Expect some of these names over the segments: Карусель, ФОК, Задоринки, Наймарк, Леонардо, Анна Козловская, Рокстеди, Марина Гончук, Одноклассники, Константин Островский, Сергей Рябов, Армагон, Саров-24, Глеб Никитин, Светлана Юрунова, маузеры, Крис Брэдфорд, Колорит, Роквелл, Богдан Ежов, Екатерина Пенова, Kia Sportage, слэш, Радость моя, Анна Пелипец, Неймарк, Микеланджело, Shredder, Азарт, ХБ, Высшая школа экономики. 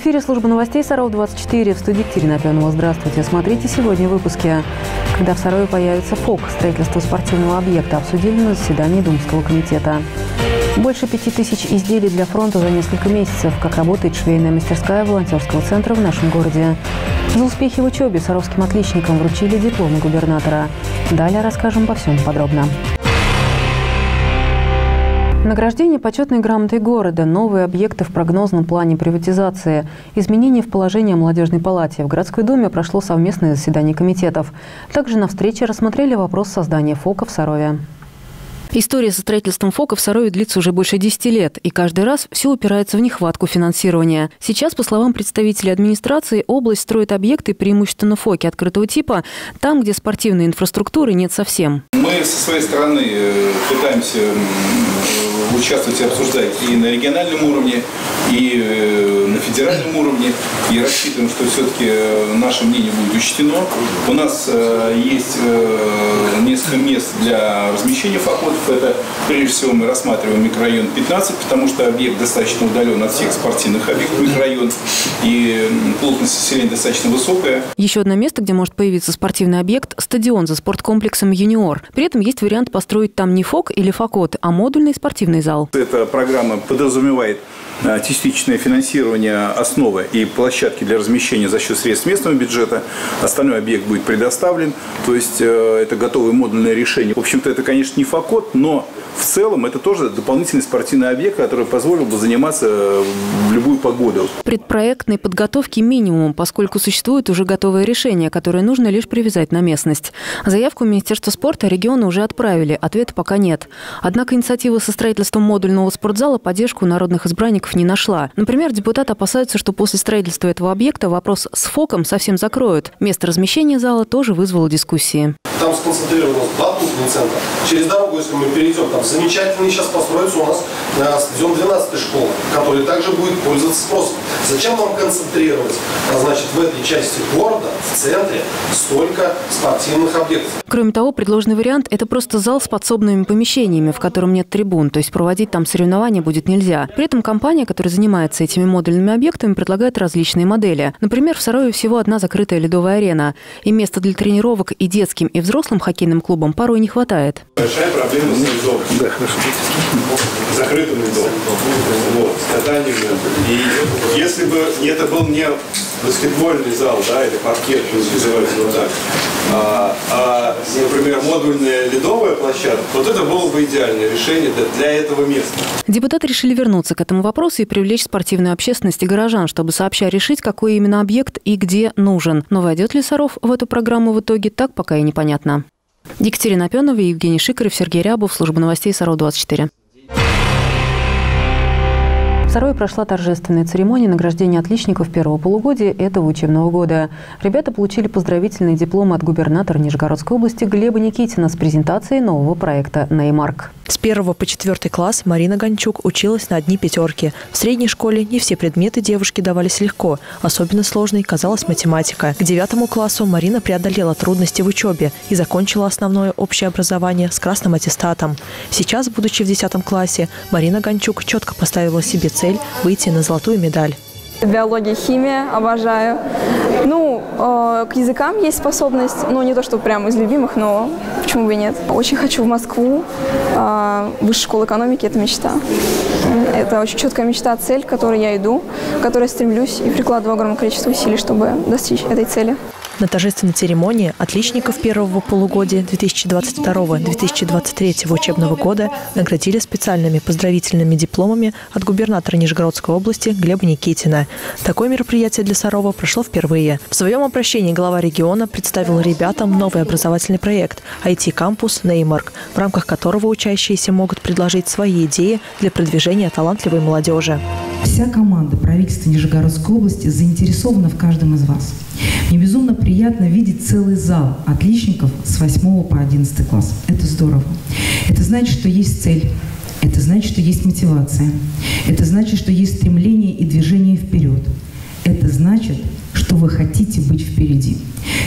эфире служба новостей «Саров-24». В студии Екатерина Пенова. Здравствуйте. Смотрите сегодня в выпуске. Когда в Сарове появится ФОК, строительство спортивного объекта обсудили на заседании Думского комитета. Больше 5000 изделий для фронта за несколько месяцев. Как работает швейная мастерская волонтерского центра в нашем городе. За успехи в учебе саровским отличникам вручили дипломы губернатора. Далее расскажем обо всем подробно. Награждение почетной грамотой города, новые объекты в прогнозном плане приватизации, изменения в положении молодежной палате. В городской думе прошло совместное заседание комитетов. Также на встрече рассмотрели вопрос создания ФОКа в Сарове. История со строительством ФОКа в Сарове длится уже больше 10 лет, и каждый раз все упирается в нехватку финансирования. Сейчас, по словам представителей администрации, область строит объекты преимущественно ФОКи открытого типа, там, где спортивной инфраструктуры нет совсем. Мы со своей стороны пытаемся участвовать и обсуждать и на региональном уровне, и на федеральном уровне. И рассчитываем, что все-таки наше мнение будет учтено. У нас есть несколько мест для размещения ФОКов. Это, прежде всего, мы рассматриваем микрорайон 15, потому что объект достаточно удален от всех спортивных объектов микрорайона, и плотность населения достаточно высокая. Еще одно место, где может появиться спортивный объект – стадион за спорткомплексом «Юниор». При этом есть вариант построить там не ФОК или ФОКот, а модульный спортивный зал. Эта программа подразумевает частичное финансирование основы и площадки для размещения за счет средств местного бюджета. Остальной объект будет предоставлен, то есть это готовое модульное решение. В общем-то, это, конечно, не ФОКот, но в целом это тоже дополнительный спортивный объект, который позволил бы заниматься в любую погоду. Предпроектной подготовки минимум, поскольку существует уже готовое решение, которое нужно лишь привязать на местность. Заявку Министерства спорта региона уже отправили, ответа пока нет. Однако инициатива со строительством модульного спортзала поддержку народных избранников не нашла. Например, депутаты опасаются, что после строительства этого объекта вопрос с ФОКом совсем закроют. Место размещения зала тоже вызвало дискуссии. Там сконцентрирован два крупных центра. Через дорогу, если мы перейдем, там замечательный сейчас построится у нас стадион 12-й школы, который также будет пользоваться спросом. Зачем нам концентрировать, значит, в этой части города, в центре, столько спортивных объектов? Кроме того, предложенный вариант – это просто зал с подсобными помещениями, в котором нет трибун, то есть проводить там соревнования будет нельзя. При этом компания, которая занимается этими модульными объектами, предлагает различные модели. Например, в Сарове всего одна закрытая ледовая арена. И места для тренировок и детским, и взрослым хоккейным клубам порой не хватает. Большая проблема с ледом. Да, хорошо. Закрытым ледом. Вот. И если бы это был не баскетбольный зал, да, или паркет, называется вот так, например, модульная ледовая площадка, вот это было бы идеальное решение для этого места. Депутаты решили вернуться к этому вопросу и привлечь спортивную общественность и горожан, чтобы сообща решить, какой именно объект и где нужен. Но войдет ли Саров в эту программу в итоге, так пока и непонятно. Екатерина Пенова, Евгений Шикарев, Сергей Рябов, служба новостей «Саров-24». В Сарове прошла торжественная церемония награждения отличников первого полугодия этого учебного года. Ребята получили поздравительные дипломы от губернатора Нижегородской области Глеба Никитина с презентацией нового проекта «Наймарк». С 1 по 4 класс Марина Гончук училась на одни пятерки. В средней школе не все предметы девушке давались легко. Особенно сложной казалась математика. К 9 классу Марина преодолела трудности в учебе и закончила основное общее образование с красным аттестатом. Сейчас, будучи в 10 классе, Марина Гончук четко поставила себе цель. Выйти на золотую медаль. Биология, химия, обожаю. Ну, к языкам есть способность, но не то, что прям из любимых, но почему бы и нет. Очень хочу в Москву. Высшая школа экономики – это мечта. Это очень четкая мечта, цель, к которой я иду, к которой стремлюсь и прикладываю огромное количество усилий, чтобы достичь этой цели. На торжественной церемонии отличников первого полугодия 2022-2023 учебного года наградили специальными поздравительными дипломами от губернатора Нижегородской области Глеба Никитина. Такое мероприятие для Сарова прошло впервые. В своем обращении глава региона представил ребятам новый образовательный проект IT-кампус «Неймарк», в рамках которого учащиеся могут предложить свои идеи для продвижения талантливой молодежи. Вся команда правительства Нижегородской области заинтересована в каждом из вас. Мне безумно приятно видеть целый зал отличников с 8 по 11 класс. Это здорово. Это значит, что есть цель. Это значит, что есть мотивация. Это значит, что есть стремление и движение вперед. Это значит, что вы хотите быть впереди.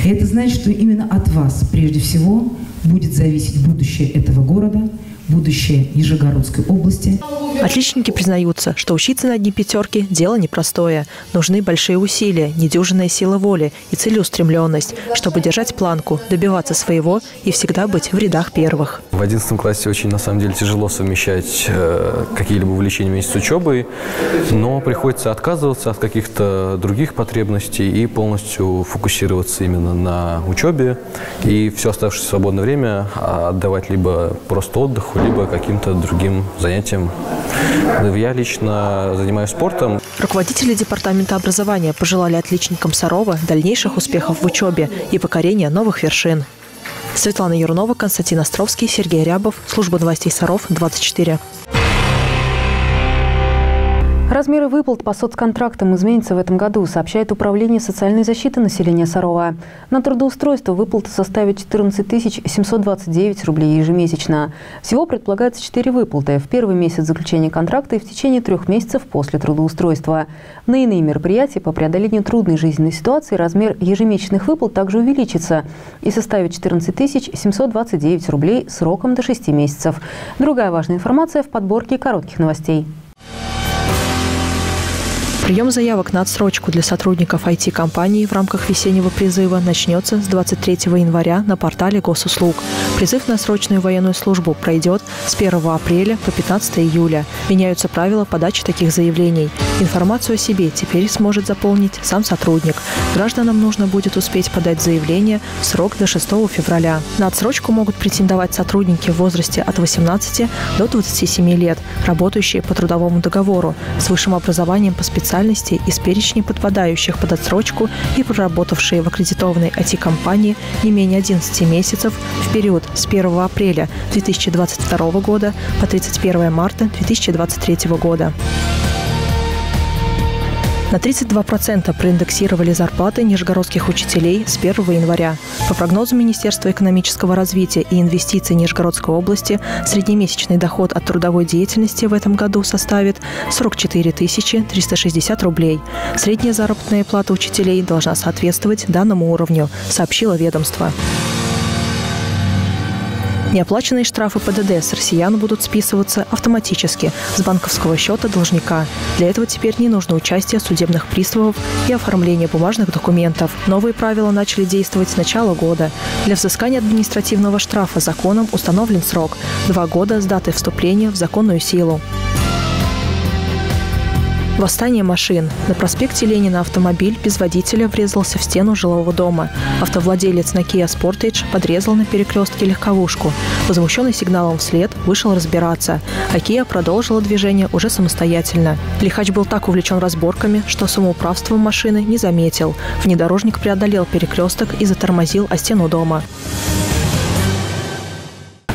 И это значит, что именно от вас, прежде всего, будет зависеть будущее этого города, будущее Нижегородской области. Отличники признаются, что учиться на одни пятерки – дело непростое. Нужны большие усилия, недюжинная сила воли и целеустремленность, чтобы держать планку, добиваться своего и всегда быть в рядах первых. В 11 классе очень, на самом деле, тяжело совмещать какие-либо увлечения вместе с учебой, но приходится отказываться от каких-то других потребностей и полностью фокусироваться именно на учебе. И все оставшееся свободное время отдавать либо просто отдыху, либо каким-то другим занятиям. Я лично занимаюсь спортом. Руководители департамента образования пожелали отличникам Сарова дальнейших успехов в учебе и покорения новых вершин. Светлана Юрунова, Константин Островский, Сергей Рябов. Служба новостей Саров-24. Размеры выплат по соцконтрактам изменятся в этом году, сообщает Управление социальной защиты населения Сарова. На трудоустройство выплаты составят 14 729 рублей ежемесячно. Всего предполагается 4 выплаты в первый месяц заключения контракта и в течение 3 месяцев после трудоустройства. На иные мероприятия по преодолению трудной жизненной ситуации размер ежемесячных выплат также увеличится и составит 14 729 рублей сроком до 6 месяцев. Другая важная информация в подборке коротких новостей. Прием заявок на отсрочку для сотрудников IT-компаний в рамках весеннего призыва начнется с 23 января на портале госуслуг. Призыв на срочную военную службу пройдет с 1 апреля по 15 июля. Меняются правила подачи таких заявлений. Информацию о себе теперь сможет заполнить сам сотрудник. Гражданам нужно будет успеть подать заявление в срок до 6 февраля. На отсрочку могут претендовать сотрудники в возрасте от 18 до 27 лет, работающие по трудовому договору, с высшим образованием по специальности из перечня подпадающих под отсрочку и проработавшие в аккредитованной IT-компании не менее 11 месяцев в период с 1 апреля 2022 года по 31 марта 2023 года. На 32% проиндексировали зарплаты нижегородских учителей с 1 января. По прогнозу Министерства экономического развития и инвестиций Нижегородской области, среднемесячный доход от трудовой деятельности в этом году составит 44 360 рублей. Средняя заработная плата учителей должна соответствовать данному уровню, сообщило ведомство. Неоплаченные штрафы ПДД с россиян будут списываться автоматически с банковского счета должника. Для этого теперь не нужно участие судебных приставов и оформление бумажных документов. Новые правила начали действовать с начала года. Для взыскания административного штрафа законом установлен срок – 2 года с даты вступления в законную силу. Восстание машин. На проспекте Ленина автомобиль без водителя врезался в стену жилого дома. Автовладелец на Kia Sportage подрезал на перекрестке легковушку. Возмущенный сигналом вслед вышел разбираться, а Kia продолжила движение уже самостоятельно. Лихач был так увлечен разборками, что самоуправство машины не заметил. Внедорожник преодолел перекресток и затормозил о стену дома.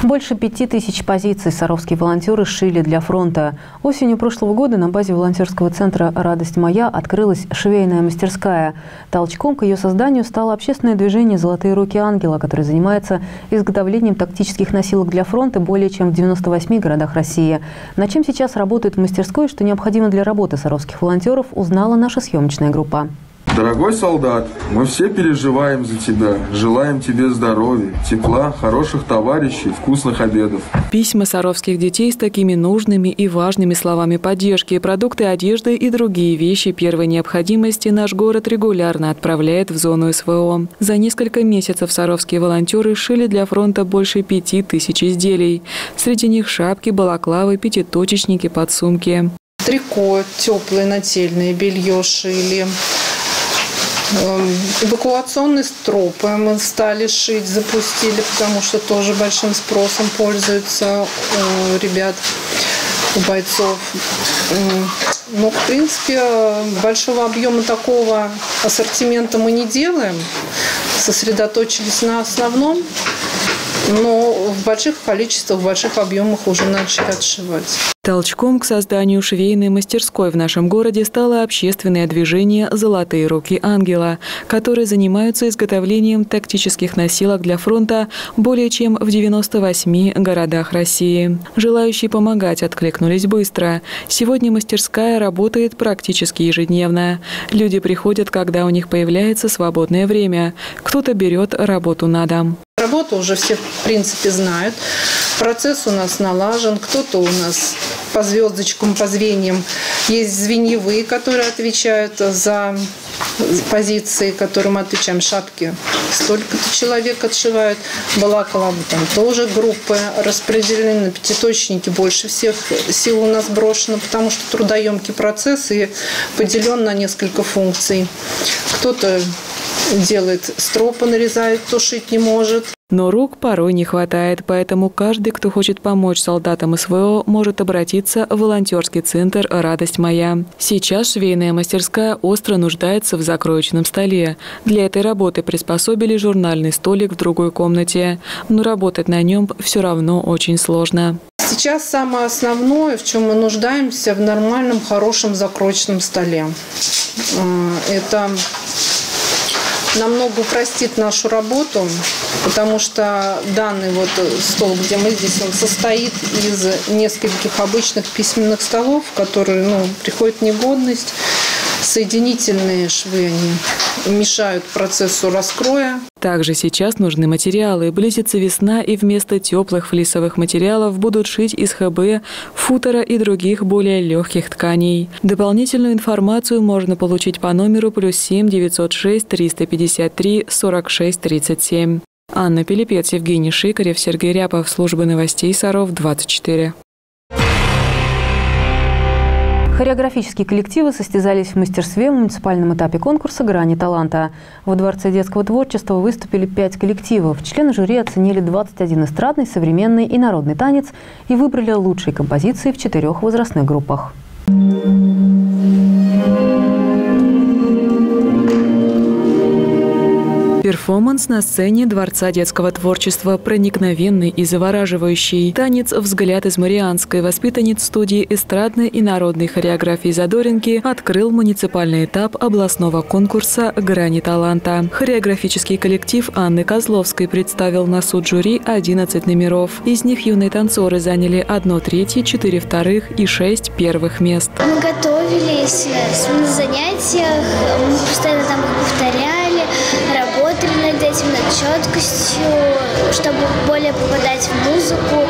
Больше 5000 позиций саровские волонтеры сшили для фронта. Осенью прошлого года на базе волонтерского центра «Радость моя» открылась швейная мастерская. Толчком к ее созданию стало общественное движение «Золотые руки ангела», которое занимается изготовлением тактических носилок для фронта более чем в 98 городах России. Над чем сейчас работают в мастерской, что необходимо для работы саровских волонтеров, узнала наша съемочная группа. Дорогой солдат, мы все переживаем за тебя, желаем тебе здоровья, тепла, хороших товарищей, вкусных обедов. Письма саровских детей с такими нужными и важными словами поддержки, продукты одежды и другие вещи первой необходимости наш город регулярно отправляет в зону СВО. За несколько месяцев саровские волонтеры шили для фронта больше 5000 изделий. Среди них шапки, балаклавы, пятиточечники, подсумки. Трико, теплое нательное белье шили. Эвакуационные стропы мы стали шить, запустили, потому что тоже большим спросом пользуются у ребят, у бойцов. Но, в принципе, большого объема такого ассортимента мы не делаем. Сосредоточились на основном, но в больших количествах, в больших объемах уже начали отшивать. Толчком к созданию швейной мастерской в нашем городе стало общественное движение «Золотые руки ангела», которые занимаются изготовлением тактических носилок для фронта более чем в 98 городах России. Желающие помогать откликнулись быстро. Сегодня мастерская работает практически ежедневно. Люди приходят, когда у них появляется свободное время. Кто-то берет работу на дом. работу уже все, в принципе, знают. Процесс у нас налажен. Кто-то у нас по звездочкам, по звеньям. Есть звеньевые, которые отвечают за позиции, которые мы отвечаем. Шапки столько-то человек отшивают. Балаклавы там тоже группы распределены. На пятиточники больше всех сил у нас брошено, потому что трудоемкий процесс и поделен на несколько функций. Кто-то делает стропы, нарезает, кто шить не может. Но рук порой не хватает, поэтому каждый, кто хочет помочь солдатам СВО, может обратиться в волонтерский центр «Радость моя». Сейчас швейная мастерская остро нуждается в закроечном столе. Для этой работы приспособили журнальный столик в другой комнате, но работать на нем все равно очень сложно. Сейчас самое основное, в чем мы нуждаемся, в нормальном, хорошем закроечном столе. Это намного упростит нашу работу, потому что данный вот стол, где мы здесь, он состоит из нескольких обычных письменных столов, которые, приходит негодность. Соединительные швы, они мешают процессу раскроя. Также сейчас нужны материалы. Близится весна, и вместо теплых флисовых материалов будут шить из ХБ, футера и других более легких тканей. Дополнительную информацию можно получить по номеру +7 906 353 46 37. Анна Пелипец, Евгений Шикарев, Сергей Рябов, служба новостей Саров-24. Хореографические коллективы состязались в мастерстве в муниципальном этапе конкурса «Грани таланта». Во Дворце детского творчества выступили 5 коллективов. Члены жюри оценили 21 эстрадный, современный и народный танец и выбрали лучшие композиции в 4 возрастных группах. Перформанс на сцене Дворца детского творчества, проникновенный и завораживающий. Танец «Взгляд из Марианской», воспитанниц студии эстрадной и народной хореографии «Задоринки», открыл муниципальный этап областного конкурса «Грани таланта». Хореографический коллектив Анны Козловской представил на суд жюри 11 номеров. Из них юные танцоры заняли 1/3, 4/2 и 6 первых мест. Мы готовились на занятиях, мы постоянно там повторяли, работали над этим, над четкостью, чтобы более попадать в музыку.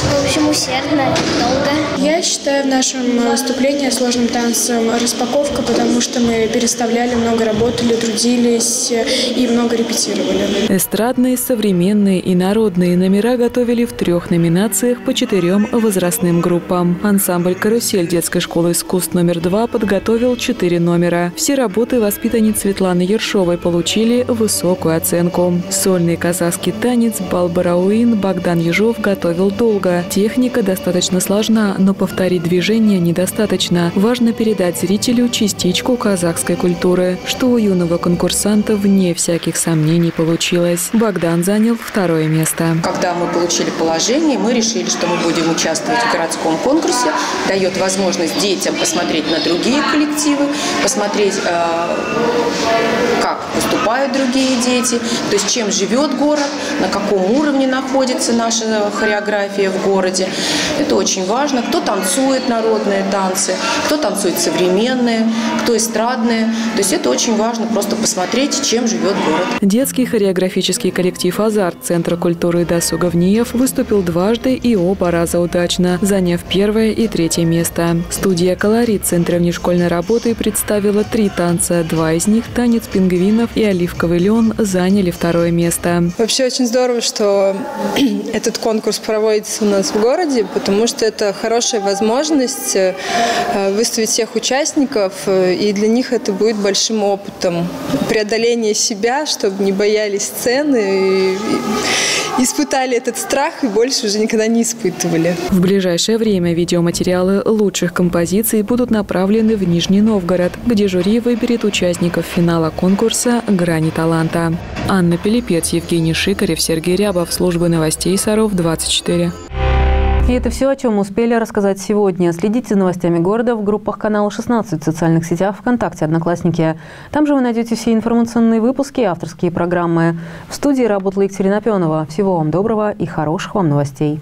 В общем, усердно, долго. Я считаю в нашем выступлении сложным танцем распаковка, потому что мы переставляли, много работали, трудились и много репетировали. Эстрадные, современные и народные номера готовили в 3 номинациях по 4 возрастным группам. Ансамбль «Карусель» детской школы искусств №2 подготовил 4 номера. Все работы воспитанниц Светланы Юршовой получили высокую оценку. Сольный казахский танец «Балбарауин» Богдан Ежов готовил долго. Техника достаточно сложна, но повторить движение недостаточно. Важно передать зрителю частичку казахской культуры, что у юного конкурсанта вне всяких сомнений получилось. Богдан занял 2 место. Когда мы получили положение, мы решили, что мы будем участвовать в городском конкурсе. Дает возможность детям посмотреть на другие коллективы, посмотреть, как выступают другие дети, то есть чем живет город, на каком уровне находится наша хореография в городе. Это очень важно. Кто танцует народные танцы, кто танцует современные, кто эстрадные. То есть это очень важно, просто посмотреть, чем живет город. Детский хореографический коллектив «Азарт» Центра культуры и досуга Внеев выступил дважды и оба раза удачно, заняв 1 и 3 место. Студия «Колорит» Центра внешкольной работы представила 3 танца. 2 из них – танец пингвинов и оливковый лен – заняли 2 место. Вообще очень здорово, что этот конкурс проводится у нас в городе, потому что это хорошая возможность выставить всех участников, и для них это будет большим опытом. Преодоление себя, чтобы не боялись сцены, и испытали этот страх и больше уже никогда не испытывали. В ближайшее время видеоматериалы лучших композиций будут направлены в Нижний Новгород, где жюри выберет участников финала конкурса «Грани таланта». Анна Пелипец, Евгений Шикарев, Сергей Рябов, служба новостей Саров-24. И это все, о чем мы успели рассказать сегодня. Следите за новостями города в группах канала 16 в социальных сетях ВКонтакте, Одноклассники. Там же вы найдете все информационные выпуски и авторские программы. В студии работала Екатерина Пенова. Всего вам доброго и хороших вам новостей.